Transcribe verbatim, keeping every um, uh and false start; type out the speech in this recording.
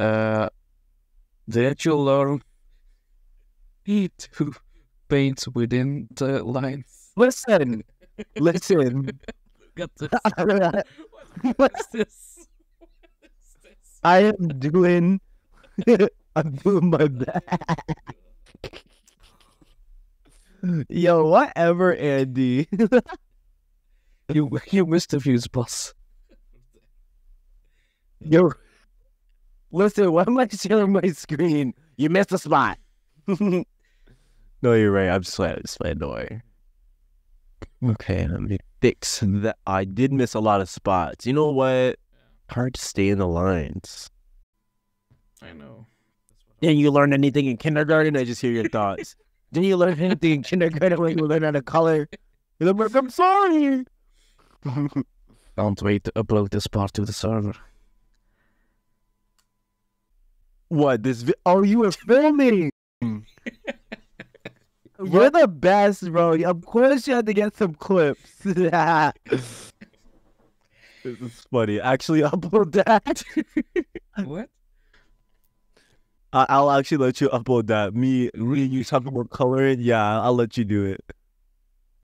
uh, the actual arm to paint within the lines. Listen, listen. Got this. What is this? What is this? I am doing. I'm doing my best. Yo, whatever, Andy. you you missed the fuse, boss. Yo, listen. Why am I sharing my screen? You missed a spot. No, you're right. I'm slightly, slightly annoyed. Okay, let me fix that. I did miss a lot of spots. You know what? Hard to stay in the lines. I know. Didn't you learn anything in kindergarten? I just hear your thoughts. Didn't you learn anything in kindergarten when you learn how to color? You're like, I'm sorry. Can't wait to upload this part to the server. What? This? Vi oh, you were filming. You're the best, bro. Of course you had to get some clips. This is funny. Actually, upload that. What? I I'll actually let you upload that. Me, me, you talking about coloring? Yeah, I'll let you do it.